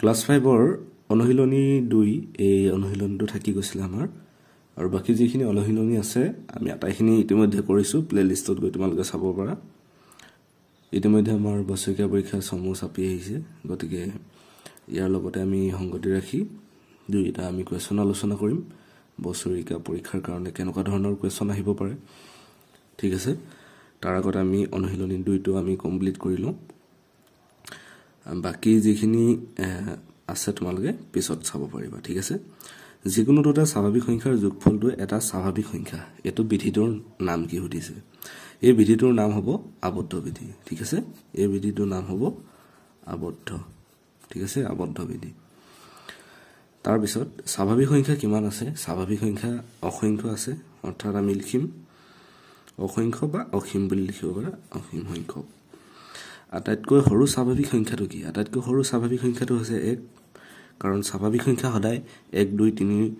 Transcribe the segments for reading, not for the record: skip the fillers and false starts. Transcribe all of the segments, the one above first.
Class 5 or Onohiloni dui a Onohilon do Taki Goslamar or Bakizikini Onohiloni ase, Amiatahini, Itimode Korisu, playlist of Guatemalga Sabobara Itimodamar Bosaka Brika Samus Apiase, got a gay Yarlobotami Hongodiraki, do it Ami question Alosonakurim, Bosurika Purikar Karna Kanokadhonor question a hippopare. ঠিক আছে তার আগত আমি অনুশীলনী 2 টো আমি complete কৰিলো বাকি যেখিনি আছে তোমালকে পিছত চাব পাৰিবা ঠিক আছে যিকোনো দুটা স্বাভাৱিক সংখ্যাৰ যোগফলটো এটা স্বাভাৱিক সংখ্যা এটো বিধিটোৰ নাম কি হৈছে এই বিধিটোৰ নাম হ'ব আবদ্ধ বিধি ঠিক আছে এই বিধিটোৰ নাম হ'ব আবদ্ধ ঠিক আছে আবদ্ধ বিধি তাৰ পিছত স্বাভাৱিক সংখ্যা কিমান আছে স্বাভাৱিক সংখ্যা অসংখ্য আছে অৰ্থাৎ আমি লিখিম অসংখ্য বা অসীম বুলি লিখিব পাৰা অসীম সংখ্যক আটাইতকৈ সৰু স্বাভাৱিক সংখ্যাটো কি আটাইতকৈ সৰু স্বাভাৱিক সংখ্যাটো হৈছে 1 কাৰণ স্বাভাৱিক সংখ্যা সদায় 1 2 3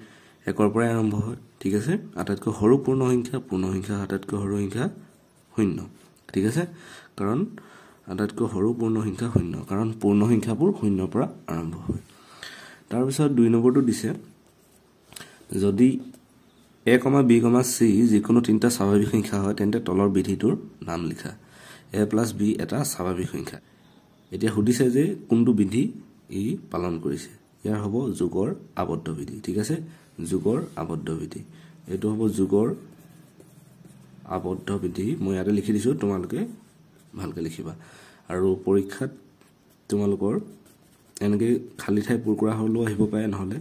একৰ পৰা আৰম্ভ হয় ঠিক আছে আটাইতকৈ সৰু পূৰ্ণ সংখ্যা আটাইতকৈ সৰু সংখ্যা শূন্য ঠিক আছে কাৰণ আটাইতকৈ সৰু পূৰ্ণ সংখ্যা শূন্য কাৰণ পূৰ্ণ সংখ্যাবোৰ শূন্যৰ পৰা আৰম্ভ হয় তাৰ পিছত 2 নম্বৰটো দিছে যদি A, B, C, যিকোনো তিনটা স্বাভাৱিক সংখ্যা হয় তেন্তে তলৰ বিধিটোৰ নাম লিখা A plus B এটা স্বাভাৱিক সংখ্যা এতিয়া হুদিছে যে কোনটো বিধি ই পালন কৰিছে ইয়াৰ হ'ব যোগৰ আবদ্ধ বিধি ঠিক আছে যোগৰ আবদ্ধ বিধি এটো হ'ব যোগৰ আবদ্ধ বিধি মই ইয়াতে লিখি দিছো তোমালোকে ভালকৈ লিখিবা আৰু পৰীক্ষাত তোমালোকৰ এনেকৈ খালি ঠাই পূৰ কৰা হলো আহিব পাৰে নহলে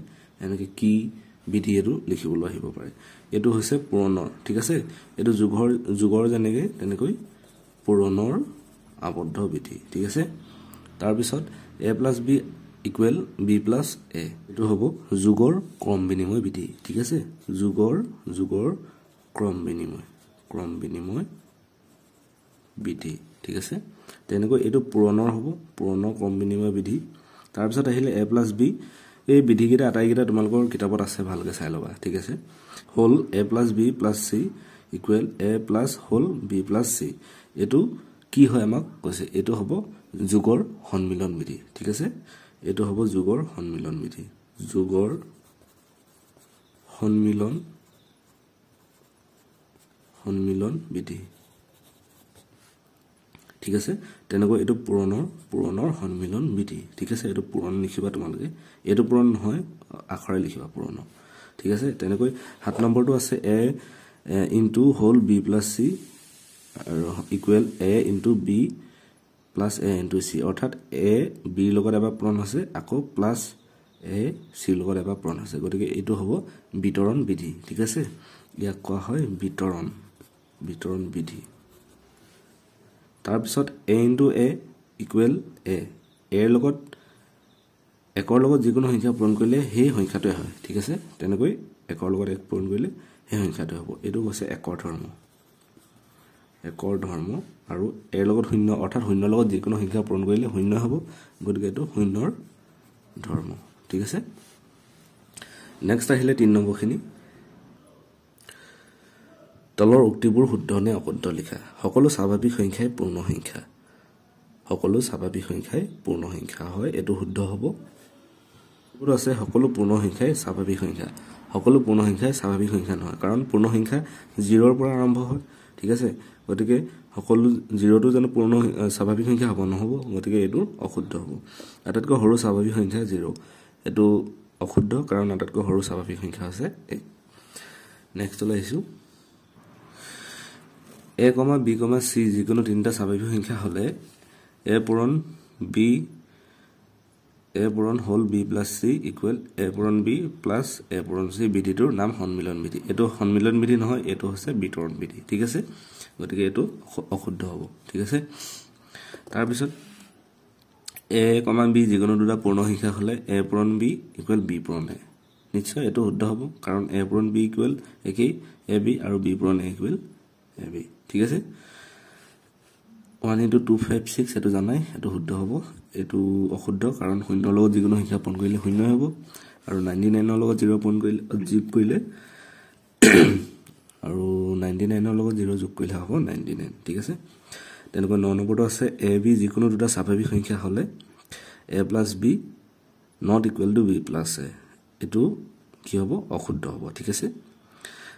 এনেকৈ কি বিধি এটো লিখিবলৈ আহিব পাৰে এটো হৈছে পূৰণৰ ঠিক আছে এটো যোগৰ জনেগে তেনেকৈ পূৰণৰ আবদ্ধ বিধি ঠিক আছে তাৰ পিছত a + b = b + a এটো হ'ব যোগৰ ক্ৰম বিনিময় বিধি ঠিক আছে যোগৰ ক্ৰম বিনিময় বিধি ঠিক আছে তেনেকৈ এটো পূৰণৰ হ'ব পূৰণৰ ক্ৰম বিনিময় বিধি তাৰ পিছত আহিলে a + b এই বিধিগিটা আটাইগিটা তোমালকৰ কিতাপত আছে ভালকে চাই লবা ঠিক আছে whole a + b + c = a + whole b + c এটো কি হয় আমাক কৈছে এটো হ'ব যোগৰ সন্মিলন বিধি ঠিক আছে এটো হ'ব যোগৰ সন্মিলন বিধি যোগৰ সন্মিলন বিধি ঠিক আছে তেনেকৈ এটো পূৰণৰ সন্মিলন বিধি ঠিক আছে এটো পূৰণ লিখিবা তোমালকে এটো পূৰণ হয় আখৰে লিখিবা পূৰণ ঠিক আছে তেনেকৈ 7 নম্বৰটো আছে a into whole b + c equal a into b + a into c অর্থাৎ a b লগত এবা পূৰণ আছে আকৌ প্লাস a c লগত এবা পূৰণ আছে গতিকে এটো হ'ব বিতৰণ বিধি ঠিক আছে ইয়াক কোৱা হয় বিতৰণ বিধি তাৰপিছত a into a equal a একৰ লগত যিকোনো সংখ্যা পূৰণ কৰিলে সেই সংখ্যাটো হয় ঠিক আছে তেনেকৈ একৰ লগত এক পূৰণ কৰিলে সেই সংখ্যাটো হ'ব এটো হৈছে একৰ ধৰ্ম আৰু a লগত শূন্য অৰ্থাৎ শূন্যৰ লগত যিকোনো সংখ্যা পূৰণ কৰিলে শূন্য হ'ব গতিকে এটো শূন্যৰ ধৰ্ম ঠিক আছে নেক্সট আহিলে 3 নম্বৰখিনি তলৰ উক্তিবোৰ শুদ্ধনে অবদ্ধ লিখা সকলো স্বাভাৱিক সংখ্যাই পূৰ্ণ সংখ্যা হয় এটো শুদ্ধ হ'ব পুৰ আছে সকলো পূৰ্ণ সংখ্যাই স্বাভাৱিক সংখ্যা নহয় কাৰণ পূৰ্ণ সংখ্যা 0 ৰ পৰা আৰম্ভ হয় ঠিক আছে গতিকে সকলো 0 টো জানো পূৰ্ণ স্বাভাৱিক সংখ্যা হ'ব নহ'ব গতিকে এটো অশুদ্ধ হ'ব আটাইতকৈ সৰু স্বাভাৱিক সংখ্যা 0 এটো অশুদ্ধ কাৰণ আটাইতকৈ সৰু স্বাভাৱিক সংখ্যা আছে 1 নেক্সট লৈছো a, b, c যিকোনো তিনটা স্বাভাৱিক সংখ্যা হলে a পূৰণ হোল b + c = a পূৰণ b + a পূৰণ c বিধিটোৰ নাম সন্মিলন বিধি এটো সন্মিলন বিধি নহয় এটো হৈছে বিতৰণ বিধি ঠিক আছে গতিকে এটো অশুদ্ধ হ'ব ঠিক আছে তাৰ পিছত a, b যিকোনো দুটা পূৰ্ণ সংখ্যা হলে a পূৰণ b = b পূৰণ a নিশ্চয় এটো শুদ্ধ হ'ব কাৰণ a পূৰণ b = একেই ab আৰু b পূৰণ a = ab ঠিক আছে 1 into 256 এটো জানাই এটো শুদ্ধ হ'ব এটো অশুদ্ধ কাৰণ শূন্যৰ লগত যিকোনো সংখ্যা পূৰণ কৰিলে শূন্য হ'ব আৰু 99 ৰ লগত 0 পূৰণ কৰিলে যোগ কৰিলে আৰু 99 ৰ লগত 0 যোগ কৰিলে হ'ব 99 ঠিক আছে তেনেকৈ 9 নম্বৰটো আছে ab যিকোনো দুটা স্বাভাৱিক সংখ্যা হলে a + b not equal to b plus a. Etu ki hobo okhuddho hobo. Thik ase.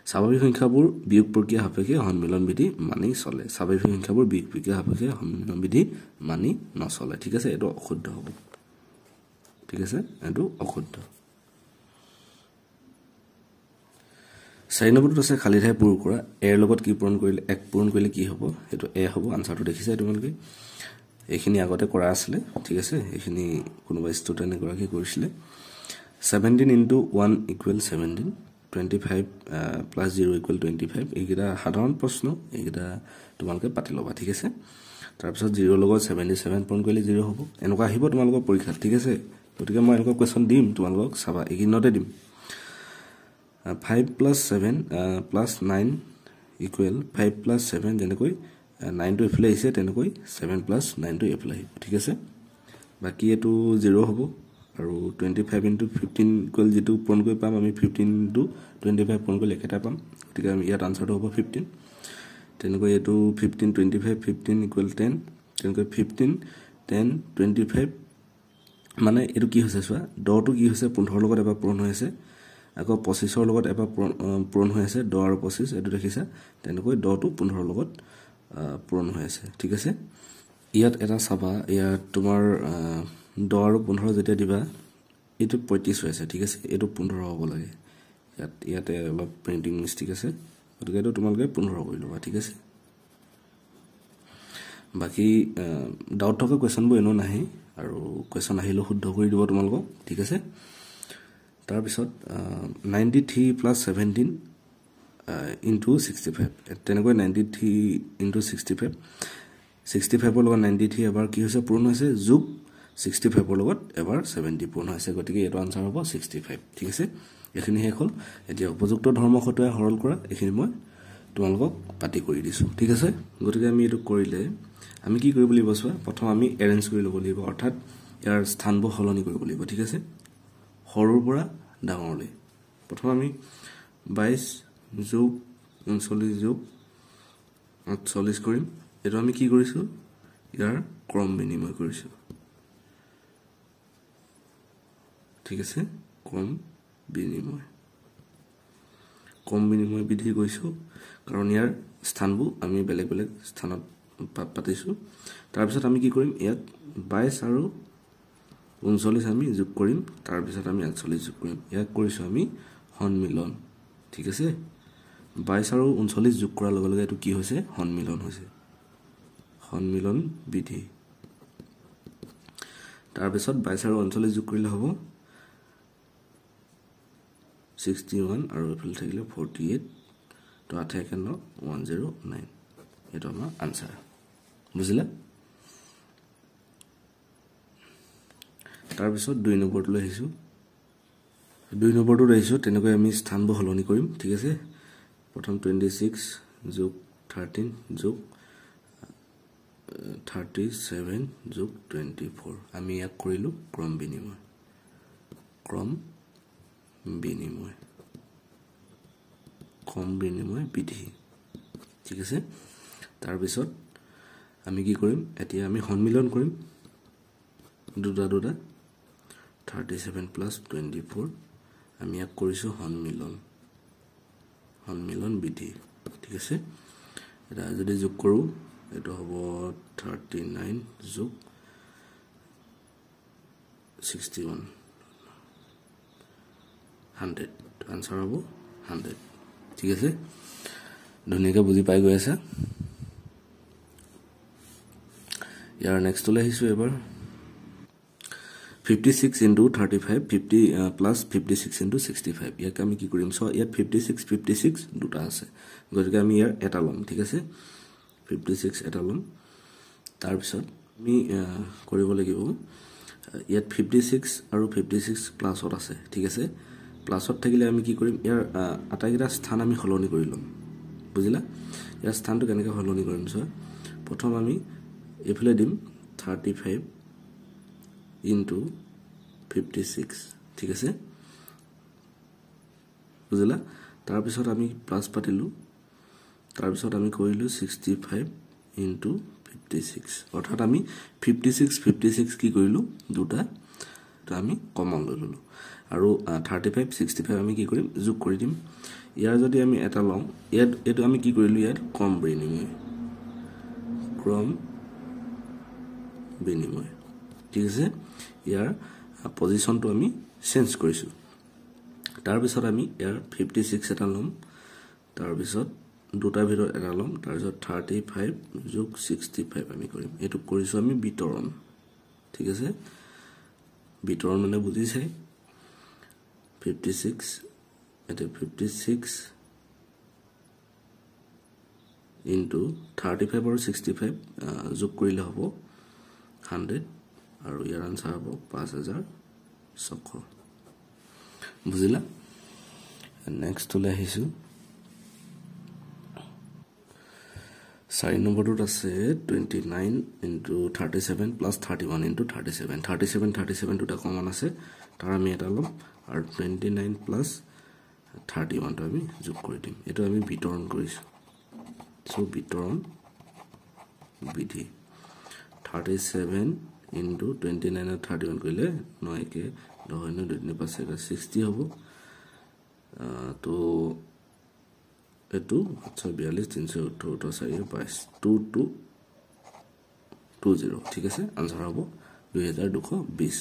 Sababik songkhabor biyog prokriya hapekhe sammilan bidhi mani chole. Sababik songkhabor biyog prokriya hapekhe sammilan bidhi mani nochole. Thik ase. Etu okhuddho hobo. Thik ase. Etu okhuddho. Sign number to say Khalid hai pur kora air logot ki puron koile ek puron koile ki hobo etu a hobo answer to dekhise tomolke ekhini agote kora asle thik ase ekhini konoba student e kora ki korisile 17 into 1 equal 17 25 plus 0 equal 25 ekira hadon proshno ekira tomolke patiloba thik ase tar pisot 0 logot 77 puron koile 0 hobo enuka hibo tomolko porikha thik ase totike moi enuka question dim tomolko saba ekinote dim 5 plus 7 plus 9 equal 5 plus 7 then koi 9 to apply is then koi 7 plus 9 to apply thik ase baki etu 0 hobo aru 25 into 15 equal jetu pon koi pam ami 15 into 25 pon koi leketa pam thik ami yat answer hobo 15 then koi etu 15 25 15 equal 10 then koi 15 10 25 mane etu ki hose swa do to ki hose 15 logot eba pon hoise আকৌ 25 লগত এবা পূৰণ হৈ আছে 10 আৰু 25 এটো দেখিছা তেনকৈ 10 টো 15 লগত পূৰণ হৈ আছে ঠিক আছে ইয়াত এটা সাবা ইয়াত তোমাৰ 10 আৰু 15 যেতিয়া দিবা এটো 35 হৈ আছে ঠিক আছে এটো 15 হ'ব লাগে ইয়াত ইয়াতে অলপ প্ৰিন্টিং মিষ্টেক আছে গতিকে তোমালকে 15 কৰি লবা ঠিক আছে বাকি ডাউট থকা কোৱেশ্চন বৈ এনো নাই আৰু কোৱেশ্চন আহিলে শুদ্ধ কৰি দিব তোমালক ঠিক আছে তাৰ পিছত 93 plus 17 into 65 তেনেকৈ 93 into 65 65 লগত 93 এবাৰ কি হৈছে পূৰ্ণ হৈছে যোগ 65 লগত এবাৰ 70 পূৰ্ণ হৈছে গতিকে এটো আনসার হ'ব 65 ঠিক আছে এখিনি হে হল এতিয়া উপযুক্ত ধৰ্মখটোৱে হৰল কৰা এখিনি মই তোমালোকক পাতি কৰি দিছো ঠিক আছে গতিকে আমি এটো কৰিলে আমি কি কৰিব লাগিব সোৱা প্ৰথম আমি এৰেঞ্জ কৰি ল'ব লাগিব অৰ্থাৎ ইয়াৰ স্থানব হলনি কৰিব লাগিব ঠিক আছে হৰৰ পৰা ডাঙৰলে প্ৰথম আমি 22 যোগ 39 যোগ 48 কৰিম এটো আমি কি কৰিছো ইয়াৰ ক্ৰম বিনিময় কৰিছো ঠিক আছে ক্ৰম বিনিময় বিধি কৈছো কাৰণ ইয়াৰ স্থানবু আমি বেলেগ বেলেগ স্থানত পাতিছো তাৰ পিছত আমি কি কৰিম ইয়াত 22 আৰু 39 আমি যোগ কৰিম তাৰ পিছত আমি 48 যোগ কৰিম ইয়াক কৰিছো আমি সন্মিলন ঠিক আছে 22 আৰু 39 যোগ কৰাৰ লগে লগে এটো কি হৈছে সন্মিলন বিধি তাৰ পিছত 22 আৰু 39 যোগ কৰিলে হ'ব 61 আৰু এফালে থাকিলে 48 তো 58 109 এটো আমাৰ আনসাৰ বুঝিলা তাৰ পিছত 2 নম্বৰটো লৈছো 2 নম্বৰটো লৈছো তেনেকৈ আমি স্থানব হলনি কৰিম ঠিক আছে প্ৰথম 26 যোগ 13 যোগ 37 যোগ 24 আমি ইয়াক কৰিলো ক্ৰম বিনিময় বিধি ঠিক আছে তাৰ পিছত আমি কি কৰিম এতিয়া আমি সন্মিলন কৰিম দুটা 37 plus 24 আমি ইয়াক কৰিছো সন্মিলন বিধি ঠিক আছে এটা যদি যোগ কৰো এটা হ'ব 39 যোগ 61 100 আনসার হ'ব 100 ঠিক আছে ধুনীয়াকৈ বুজি পাই গৈ আছে ইয়াৰ নেক্সট লৈ আহিছো এবাৰ 56 into 35 50 plus 56 into 65 ya kami ki korim so ya 56 duta ase gorike ami ya eta lom thik ase 56 eta lom tar bisot ami koribo lagibo ya 56 aru 56 plus ot ase thik ase plus ot thakile ami ki korim ya atagira sthan ami holoni korilom bujila ya sthan to keneka holoni korim so prothom ami efle dim 35 into 56 ठीक আছে বুঝলা তাৰ পিছত আমি plus পাতিলো তাৰ পিছত আমি কৰিলো 65 into 56 অৰ্থাৎ আমি 56 কি কৰিলো দুটা আমি কমন ললো আৰু 35 65 আমি কি কৰিম যোগ কৰি দিম ইয়াৰ যদি আমি এটা লম এটো আমি কি কৰিলো ইয়াৰ কম বিনিময় ঠিক আছে ইয়াৰ পজিশন টো আমি চেঞ্জ কৰিছো তাৰ পিছত আমি ইয়াৰ 56 এটা লম তাৰ পিছত দুটা ভিতৰ এটা লম তাৰ পিছত 35 যোগ 65 আমি কৰিম এটো কৰিছো আমি বিতৰণ ঠিক আছে বিতৰণ মানে বুজিছে 56 at 56 into 35 or 65 যোগ কৰিলে হ'ব 100 আৰু ইয়াৰ আনসাৰ হ'ব 5600 বুজিলা নেক্সট তোলে আহিছো 4 নম্বৰটো আছে 29 into 37 plus 31 into 37 37 দুটা কমন আছে তাৰ আমি এটা লম আৰু 29 plus 31 টো আমি যোগ কৰি দিম এটো আমি বিতৰণ কৰিছো so বিতৰণ বিধি 37 into 29 আৰু 31 কৰিলে 9 কে 9 9 2 পাশে 60 হ'ব তো এটো 42 378 422 2220 ঠিক আছে আনসার হ'ব 2220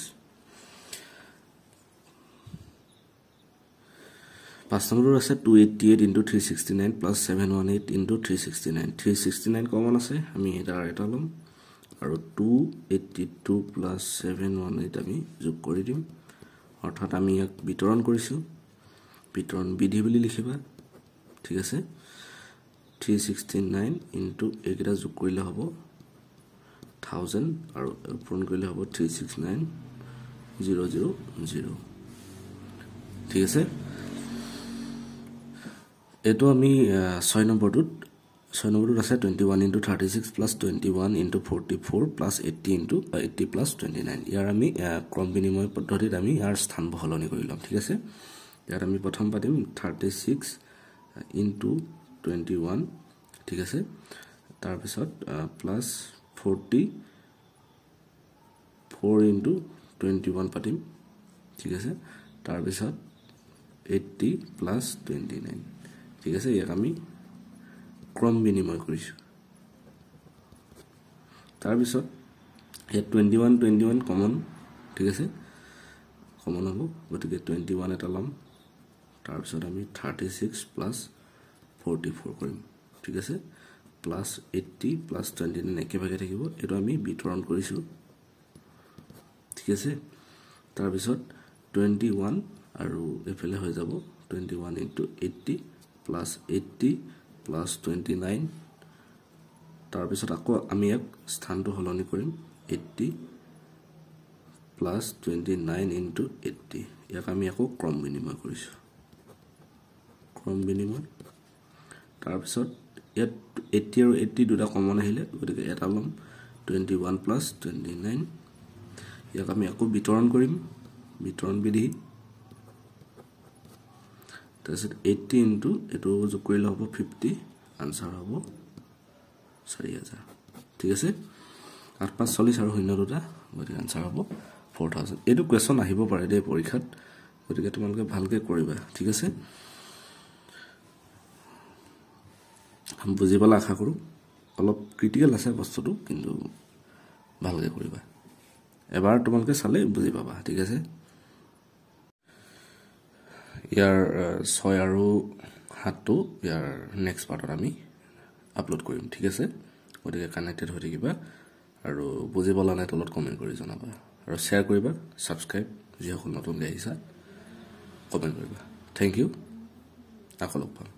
5 নম্বৰৰ আছে 288 into 369 plus 718 into 369 369 কমন আছে আমি এটা এটা লম আৰু 282 plus 718 আমি যোগ কৰি দিম অৰ্থাৎ আমি ইয়াক বিতৰণ কৰিছো বিতৰণ বিধি বুলি লিখিবা ঠিক আছে 369 into এটা যোগ কৰিলে হ'ব 1000 আৰু পূৰণ কৰিলে হ'ব 369000 ঠিক আছে এটো আমি 6 নম্বৰটোত আছে 21 into 36 plus 21 into 44 plus 80 into 80 plus 29 ইয়াৰ আমি ক্ৰম বিনিময় পদ্ধতিত আমি ইয়াৰ স্থান বহলনি কৰিলাম ঠিক আছে ইয়াৰ আমি প্ৰথম পাতিম 36 into 21 ঠিক আছে তাৰ পিছত plus 44 into 21 পাতিম ঠিক আছে তাৰ পিছত 80 plus 29 ঠিক আছে ইয়াক আমি ক্ৰম বিনিময় কৰিছো তাৰ পিছত এ 21 কমন ঠিক আছে কমন হ'ব গতিকে 21 এটা লম তাৰ পিছত আমি 36 plus 44 কৰিম ঠিক আছে plus 80 plus 29 একেভাগে থাকিব এটো আমি বিতৰণ কৰিছো ঠিক আছে তাৰ পিছত 21 আৰু এফেলে হৈ যাব 21 into 80 plus 80 plus 29 তাৰ পিছত আকৌ আমি এক স্থানটো হলনি কৰিম 80 plus 29 into 80 ইয়াক আমি আকৌ ক্ৰম বিনিময় কৰিছো ক্ৰম বিনিময় তাৰ পিছত ইয়াত 80 আৰু 80 দুটা কমন আহিলে গতিকে এটা লম 21 plus 29 ইয়াক আমি আকৌ বিতৰণ কৰিম বিতৰণ বিধি তাৰছত 80 into এটো যোগ কৰিলে হ'ব 50 আনসাৰ হ'ব 4000 ঠিক আছে 845 আৰু 0 দুটা গৰি আনসাৰ হ'ব 4000 এটো কোৱেশ্চন আহিব পাৰে দে পৰীক্ষাত গতিকে তোমালোকে ভালকে কৰিবা ঠিক আছে আমি বুজিবলৈ আশা কৰো অলপ ক্ৰিটিক্যাল আছে বস্তুটো কিন্তু ভালকে কৰিবা এবাৰ তোমালোকে চালে বুজি পাবা ঠিক আছে ইয়াৰ 6 আৰু 7 টো ইয়াৰ নেক্সট পাৰ্টত আমি আপলোড কৰিম ঠিক আছে ওদিকে কানেক্টেড হৈ থাকিবা আৰু বুজি পালা নাই তলত কমেন্ট কৰি জনাবা আৰু শেয়াৰ কৰিবা সাবস্ক্ৰাইব যিসকল নতুন আহিছা কমেন্ট কৰিবা থ্যাংক ইউ আকলক